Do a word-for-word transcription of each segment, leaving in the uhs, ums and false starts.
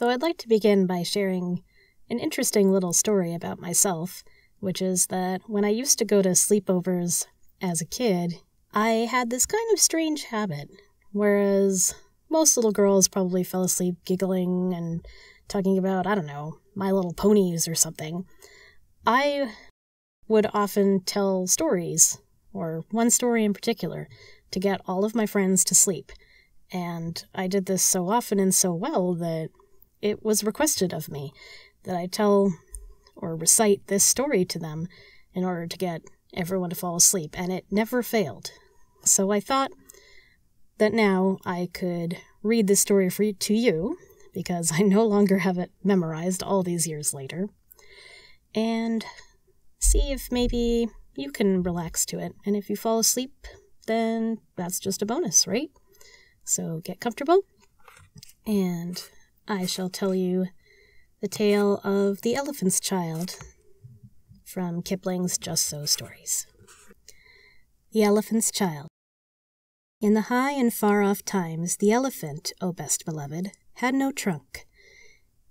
so I'd like to begin by sharing an interesting little story about myself, which is that when I used to go to sleepovers as a kid, I had this kind of strange habit, whereas most little girls probably fell asleep giggling and talking about, I don't know, My Little Ponies or something. I would often tell stories, or one story in particular, to get all of my friends to sleep, and I did this so often and so well that it was requested of me that I tell or recite this story to them in order to get everyone to fall asleep, and it never failed. So I thought that now I could read this story for you, to you, because I no longer have it memorized all these years later, and see if maybe you can relax to it, and if you fall asleep, then that's just a bonus, right? So get comfortable, and I shall tell you the tale of The Elephant's Child from Kipling's Just So Stories. The Elephant's Child. In the high and far-off times, the elephant, O best beloved, had no trunk.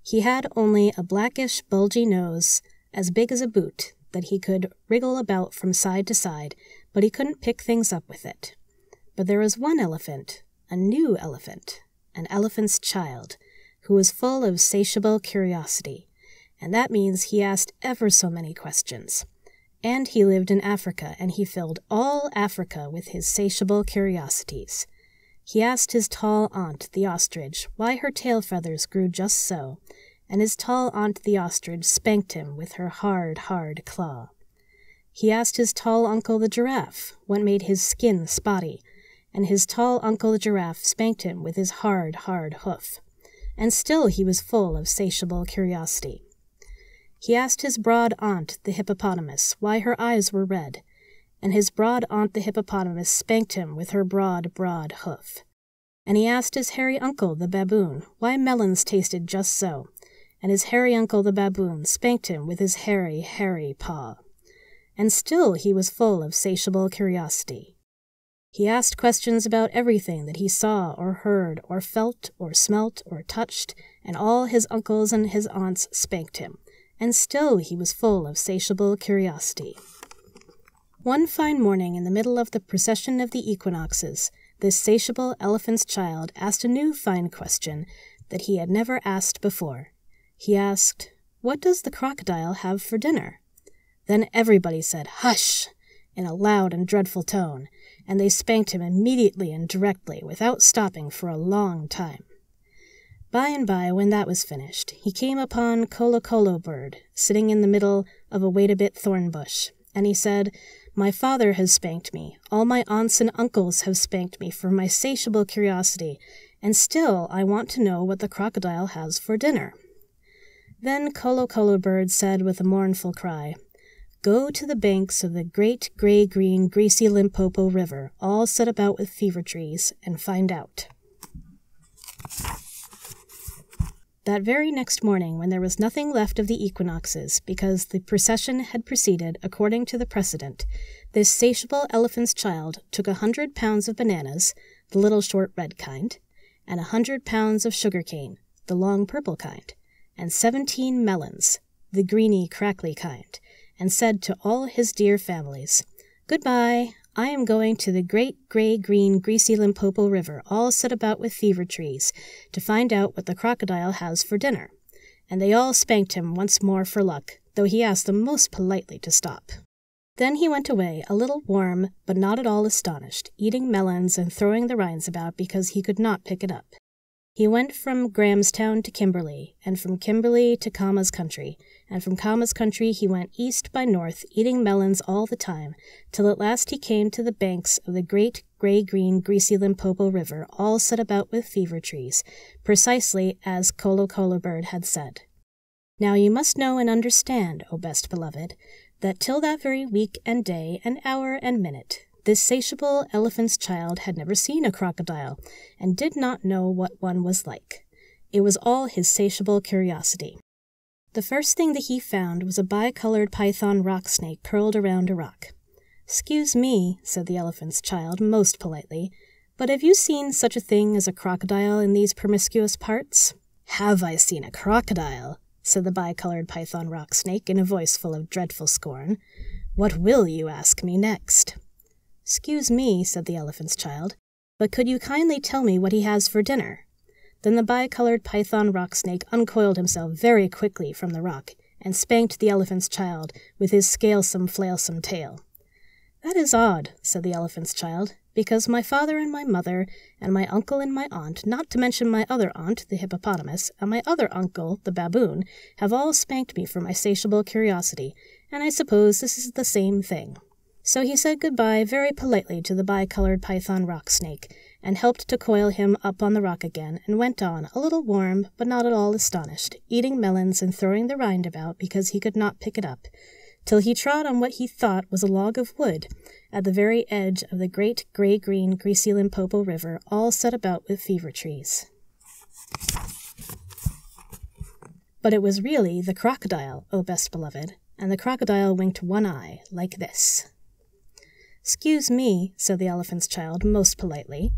He had only a blackish, bulgy nose, as big as a boot, that he could wriggle about from side to side, but he couldn't pick things up with it. But there was one elephant, a new elephant, an elephant's child, who was full of satiable curiosity, and that means he asked ever so many questions. And he lived in Africa, and he filled all Africa with his satiable curiosities. He asked his tall aunt, the ostrich, why her tail feathers grew just so, and his tall aunt, the ostrich, spanked him with her hard, hard claw. He asked his tall uncle, the giraffe, what made his skin spotty, and his tall uncle, the giraffe, spanked him with his hard, hard hoof. And still he was full of satiable curiosity. He asked his broad aunt, the hippopotamus, why her eyes were red, and his broad aunt, the hippopotamus, spanked him with her broad, broad hoof. And he asked his hairy uncle, the baboon, why melons tasted just so, and his hairy uncle, the baboon, spanked him with his hairy, hairy paw. And still he was full of satiable curiosity. He asked questions about everything that he saw or heard or felt or smelt or touched, and all his uncles and his aunts spanked him, and still he was full of satiable curiosity. One fine morning in the middle of the procession of the equinoxes, this satiable elephant's child asked a new fine question that he had never asked before. He asked, "What does the crocodile have for dinner?" Then everybody said, "Hush!" in a loud and dreadful tone, and they spanked him immediately and directly, without stopping for a long time. By and by, when that was finished, he came upon Kolokolo Bird, sitting in the middle of a wait-a-bit thorn bush, and he said, "My father has spanked me, all my aunts and uncles have spanked me for my satiable curiosity, and still I want to know what the crocodile has for dinner." Then Kolokolo Bird said with a mournful cry, "Go to the banks of the great gray-green greasy Limpopo River, all set about with fever trees, and find out." That very next morning, when there was nothing left of the equinoxes, because the procession had proceeded according to the precedent, this satiable elephant's child took a hundred pounds of bananas, the little short red kind, and a hundred pounds of sugarcane, the long purple kind, and seventeen melons, the greeny crackly kind, and said to all his dear families, "Goodbye, I am going to the great gray-green greasy Limpopo River, all set about with fever trees, to find out what the crocodile has for dinner." And they all spanked him once more for luck, though he asked them most politely to stop. Then he went away, a little warm, but not at all astonished, eating melons and throwing the rinds about because he could not pick it up. He went from Grahamstown to Kimberley, and from Kimberley to Kama's country, and from Kama's country he went east by north, eating melons all the time, till at last he came to the banks of the great gray-green greasy Limpopo River, all set about with fever trees, precisely as Kolokolo Bird had said. Now you must know and understand, O best beloved, that till that very week and day and hour and minute, this satiable elephant's child had never seen a crocodile, and did not know what one was like. It was all his satiable curiosity. The first thing that he found was a bi-colored python rock snake curled around a rock. "Excuse me," said the elephant's child most politely, "but have you seen such a thing as a crocodile in these promiscuous parts? "Have I seen a crocodile?" said the bicolored python rock snake in a voice full of dreadful scorn. "What will you ask me next?" "Excuse me," said the elephant's child, "but could you kindly tell me what he has for dinner?" Then the bicolored python rock snake uncoiled himself very quickly from the rock and spanked the elephant's child with his scalesome, flailsome tail. "That is odd," said the elephant's child, "because my father and my mother and my uncle and my aunt, not to mention my other aunt, the hippopotamus, and my other uncle, the baboon, have all spanked me for my satiable curiosity, and I suppose this is the same thing." So he said goodbye very politely to the bicolored python rock snake, and helped to coil him up on the rock again, and went on, a little warm, but not at all astonished, eating melons and throwing the rind about because he could not pick it up, till he trod on what he thought was a log of wood, at the very edge of the great grey-green, greasy Limpopo River, all set about with fever trees. But it was really the crocodile, O best beloved, and the crocodile winked one eye, like this. "Excuse me," said the elephant's child, most politely,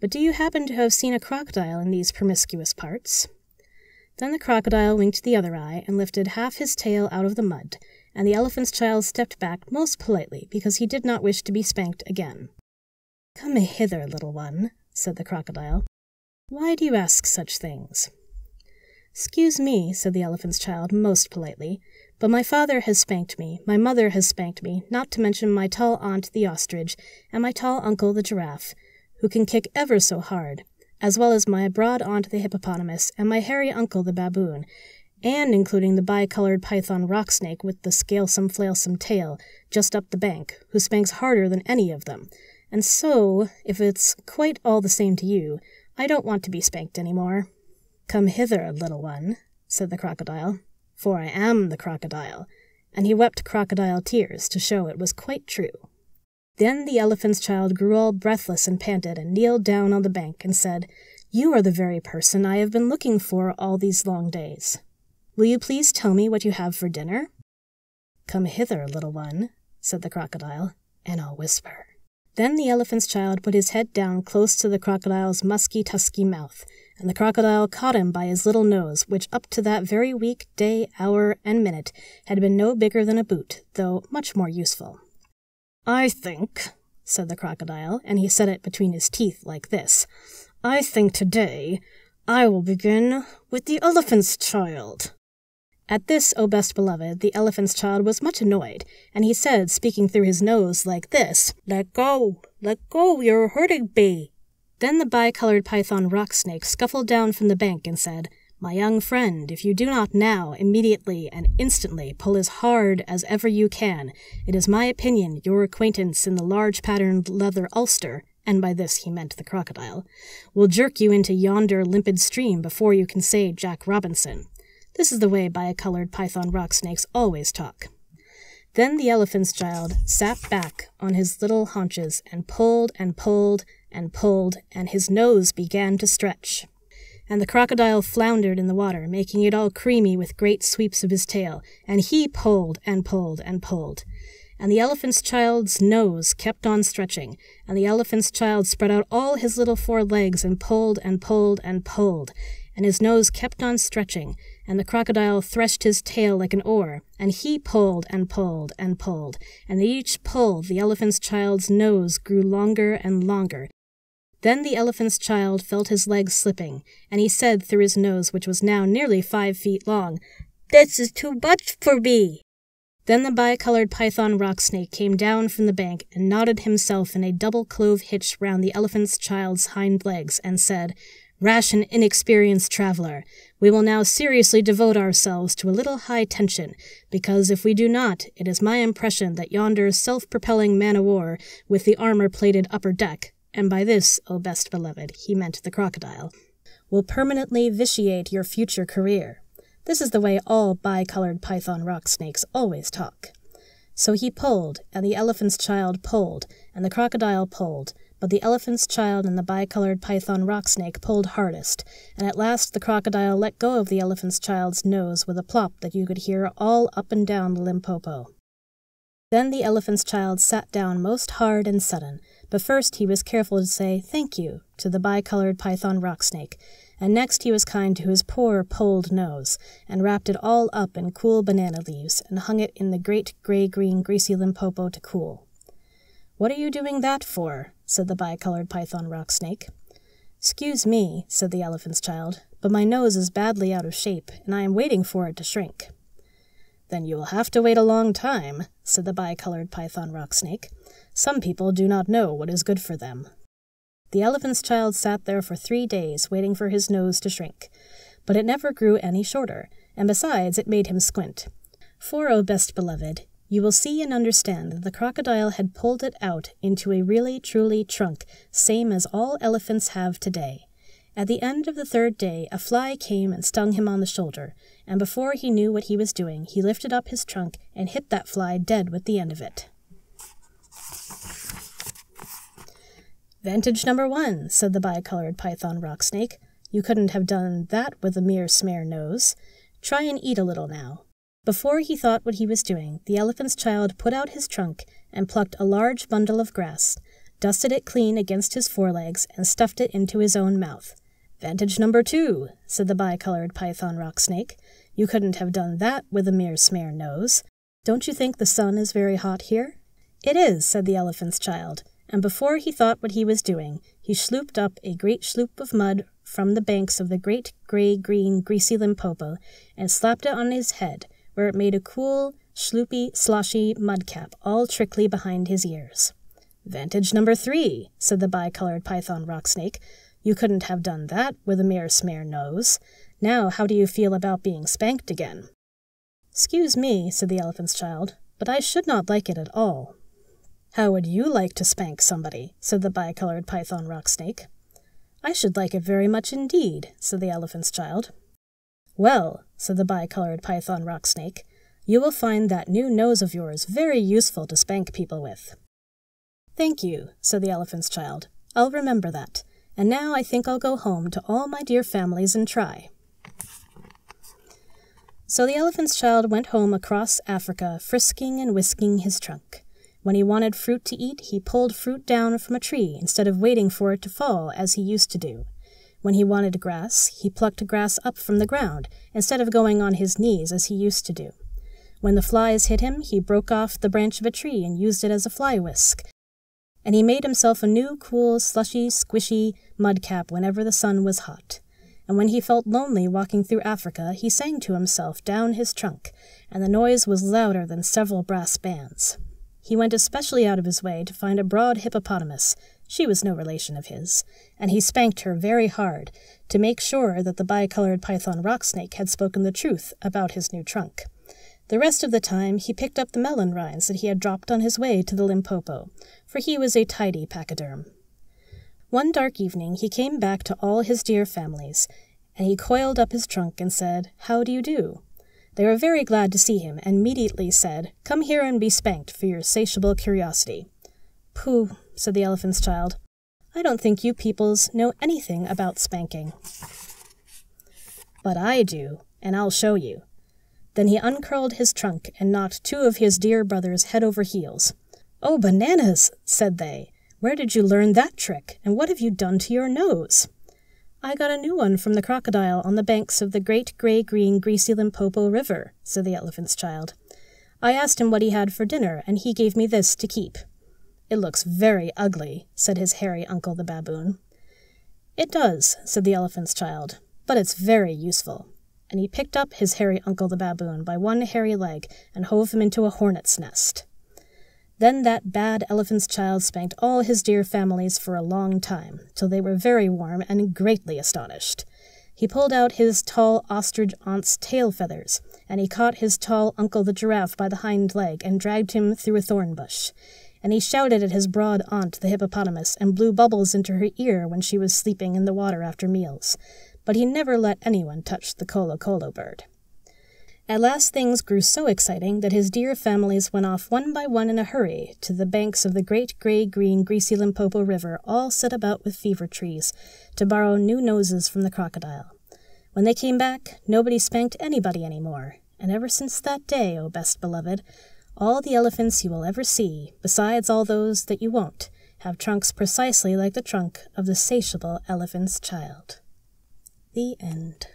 "but do you happen to have seen a crocodile in these promiscuous parts?" Then the crocodile winked the other eye and lifted half his tail out of the mud, and the elephant's child stepped back most politely because he did not wish to be spanked again. "Come hither, little one," said the crocodile. "Why do you ask such things?" "Excuse me," said the elephant's child, most politely, "but my father has spanked me, my mother has spanked me, not to mention my tall aunt, the ostrich, and my tall uncle, the giraffe, who can kick ever so hard, as well as my broad aunt, the hippopotamus, and my hairy uncle, the baboon, and including the bicolored python rock snake with the scalesome, flailsome tail just up the bank, who spanks harder than any of them. And so, if it's quite all the same to you, I don't want to be spanked any more." "Come hither, little one," said the crocodile, "for I am the crocodile," and he wept crocodile tears to show it was quite true. Then the elephant's child grew all breathless and panted, and kneeled down on the bank and said, "You are the very person I have been looking for all these long days. Will you please tell me what you have for dinner?" "Come hither, little one," said the crocodile, "and I'll whisper." Then the elephant's child put his head down close to the crocodile's musky, tusky mouth, and the crocodile caught him by his little nose, which up to that very week, day, hour, and minute had been no bigger than a boot, though much more useful. "I think," said the crocodile, and he said it between his teeth like this, "I think today I will begin with the elephant's child." At this, O best beloved, the elephant's child was much annoyed, and he said, speaking through his nose like this, "Let go! Let go! You're hurting me!" Then the bicolored python rock snake scuffled down from the bank and said, "My young friend, if you do not now, immediately, and instantly pull as hard as ever you can, it is my opinion your acquaintance in the large patterned leather ulster," and by this he meant the crocodile, "will jerk you into yonder limpid stream before you can say Jack Robinson." This is the way bicolored python rock snakes always talk. Then the elephant's child sat back on his little haunches and pulled and pulled and pulled, and his nose began to stretch. And the crocodile floundered in the water, making it all creamy with great sweeps of his tail, and he pulled and pulled and pulled. And the elephant's child's nose kept on stretching, and the elephant's child spread out all his little four legs and pulled and pulled and pulled, and his nose kept on stretching, and the crocodile threshed his tail like an oar, and he pulled and pulled and pulled, and at each pull the elephant's child's nose grew longer and longer. Then the elephant's child felt his legs slipping, and he said through his nose, which was now nearly five feet long, "This is too much for me!" Then the bicolored python rock snake came down from the bank and knotted himself in a double clove hitch round the elephant's child's hind legs, and said, "Rash and inexperienced traveler, we will now seriously devote ourselves to a little high tension, because if we do not, it is my impression that yonder self-propelling man-o-war with the armor-plated upper deck," and by this, O best beloved, he meant the crocodile, "will permanently vitiate your future career." This is the way all bicolored python rock snakes always talk. So he pulled, and the elephant's child pulled, and the crocodile pulled, but the elephant's child and the bicolored python rock snake pulled hardest, and at last the crocodile let go of the elephant's child's nose with a plop that you could hear all up and down the Limpopo. Then the elephant's child sat down most hard and sudden, but first he was careful to say thank you to the bicolored python rock snake, and next he was kind to his poor pulled nose, and wrapped it all up in cool banana leaves, and hung it in the great grey-green greasy Limpopo to cool. "What are you doing that for?" said the bicolored python rock snake. "Excuse me," said the elephant's child, "but my nose is badly out of shape, and I am waiting for it to shrink." "Then you will have to wait a long time," said the bicolored python rock snake. "Some people do not know what is good for them." The elephant's child sat there for three days waiting for his nose to shrink, but it never grew any shorter, and besides it made him squint. For, O best beloved, you will see and understand that the crocodile had pulled it out into a really truly trunk, same as all elephants have today. At the end of the third day, a fly came and stung him on the shoulder, and before he knew what he was doing, he lifted up his trunk and hit that fly dead with the end of it. "Vantage number one," said the bicolored python rock snake. "You couldn't have done that with a mere smear nose. Try and eat a little now." Before he thought what he was doing, the elephant's child put out his trunk and plucked a large bundle of grass, dusted it clean against his forelegs, and stuffed it into his own mouth. "Vantage number two," said the bicolored python rock snake. "You couldn't have done that with a mere smear nose. Don't you think the sun is very hot here?" "It is," said the elephant's child, and before he thought what he was doing, he slooped up a great sloop of mud from the banks of the great grey-green greasy Limpopo, and slapped it on his head, where it made a cool, sloopy, sloshy mudcap all trickly behind his ears. "Vantage number three," said the bicolored python rock snake. "You couldn't have done that with a mere smear nose. Now how do you feel about being spanked again?" "Excuse me," said the elephant's child, "but I should not like it at all." "How would you like to spank somebody?" said the bicolored python rock snake. "I should like it very much indeed," said the elephant's child. "Well," said the bicolored python rock snake, "you will find that new nose of yours very useful to spank people with." "Thank you," said the elephant's child. "I'll remember that. And now I think I'll go home to all my dear families and try." So the elephant's child went home across Africa, frisking and whisking his trunk. When he wanted fruit to eat, he pulled fruit down from a tree instead of waiting for it to fall, as he used to do. When he wanted grass, he plucked grass up from the ground instead of going on his knees, as he used to do. When the flies hit him, he broke off the branch of a tree and used it as a fly whisk. And he made himself a new, cool, slushy, squishy mudcap whenever the sun was hot. And when he felt lonely walking through Africa, he sang to himself down his trunk, and the noise was louder than several brass bands. He went especially out of his way to find a broad hippopotamus. She was no relation of his, and he spanked her very hard, to make sure that the bicolored python rock snake had spoken the truth about his new trunk. The rest of the time he picked up the melon rinds that he had dropped on his way to the Limpopo, for he was a tidy pachyderm. One dark evening he came back to all his dear families, and he coiled up his trunk and said, "How do you do?" They were very glad to see him, and immediately said, "Come here and be spanked for your satiable curiosity." "Pooh," said the elephant's child, "I don't think you peoples know anything about spanking." "But I do, and I'll show you." Then he uncurled his trunk and knocked two of his dear brothers head over heels. "Oh, bananas!" said they. "Where did you learn that trick, and what have you done to your nose?" "I got a new one from the crocodile on the banks of the great grey-green greasy Limpopo River," said the elephant's child. "I asked him what he had for dinner, and he gave me this to keep." "It looks very ugly," said his hairy uncle the baboon. "It does," said the elephant's child, "but it's very useful." And he picked up his hairy uncle the baboon by one hairy leg and hove him into a hornet's nest. Then that bad elephant's child spanked all his dear families for a long time, till they were very warm and greatly astonished. He pulled out his tall ostrich aunt's tail feathers, and he caught his tall uncle the giraffe by the hind leg and dragged him through a thorn bush. And he shouted at his broad aunt the hippopotamus and blew bubbles into her ear when she was sleeping in the water after meals. But he never let anyone touch the Kolokolo bird. At last things grew so exciting that his dear families went off one by one in a hurry to the banks of the great grey-green greasy Limpopo River, all set about with fever trees, to borrow new noses from the crocodile. When they came back, nobody spanked anybody any more, and ever since that day, O best beloved, All the elephants you will ever see, besides all those that you won't, have trunks precisely like the trunk of the satiable elephant's child. The end.